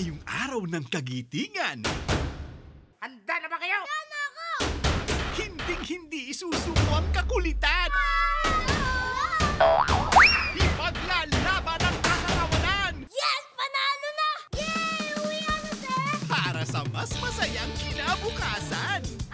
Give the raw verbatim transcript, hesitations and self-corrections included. Ngayong araw ng kagitingan. Handa na ba kayo? Handa na ako! Hinding-hindi isusuko ang kakulitan. Ipaglalaban ang katatawanan. Yes! Panalo na! Yay! Uwi ako, sir! Para sa mas masayang kinabukasan.